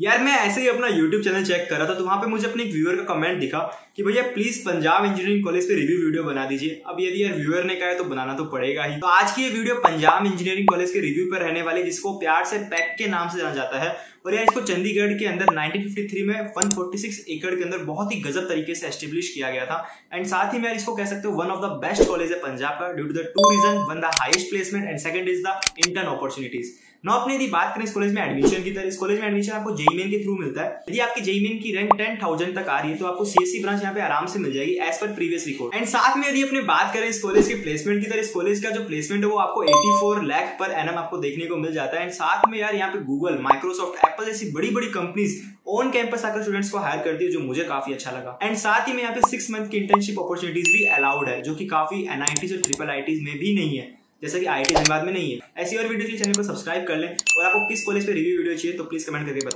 यार मैं ऐसे ही अपना YouTube चैनल चेक कर रहा था तो वहाँ पे मुझे अपने एक व्यूअर का कमेंट दिखा कि भैया प्लीज पंजाब इंजीनियरिंग कॉलेज पे रिव्यू वीडियो बना दीजिए। अब यदि यार व्यूअर ने कहा है तो बनाना तो पड़ेगा ही। तो आज की ये वीडियो पंजाब इंजीनियरिंग कॉलेज के रिव्यू पर रहने वाले, जिसको प्यार से पैक के नाम से जाना जाता है। और यार इसको चंडीगढ़ के अंदर 1953 में 146 एकड़ के अंदर बहुत ही गजब तरीके से एस्टेब्लिश किया गया था। एंड साथ ही में यार इसको कह सकते हो one of the best college है पंजाब का, due to the two reason, one the highest placement and second is the intern opportunities. ना अपने यदि बात करें इस कॉलेज में एडमिशन की, तरह इस कॉलेज में एडमिशन आपको जेईई मेन के थ्रू मिलता है। यदि आपकी जेईई मेन की रैंक 10,000 तक आ रही है तो आपको सीएससी ब्रांच यहाँ पे आराम से मिल जाएगी as per previous record. And साथ में यदि अपने बात करें इस कॉलेज के प्लेसमेंट की, तरह इस कॉलेज का जो प्लेसमेंट है वो आपको 84 लाख पर एनम आपको देखने को मिल जाता है। एंड साथ में यार यहाँ पे गूगल, माइक्रोसॉफ्ट, एप्पल जैसी बड़ी बड़ी कंपनीज ऑन कैंपस आकर स्टूडेंट्स को हायर करती है, जो मुझे काफी अच्छा लगा। एंड साथ ही में यहाँ पे 6 मंथ की इंटर्नशिप अपॉर्चुनिटीज भी अलाउड है, जो की काफी एनआईटीज और ट्रिपल आईटीज में भी नहीं है, जैसा कि आईआईटी जिंदाबाद में नहीं है। ऐसी और वीडियो के लिए चैनल को सब्सक्राइब कर लें। और आपको किस कॉलेज पे रिव्यू वीडियो चाहिए तो प्लीज कमेंट करके बताएं।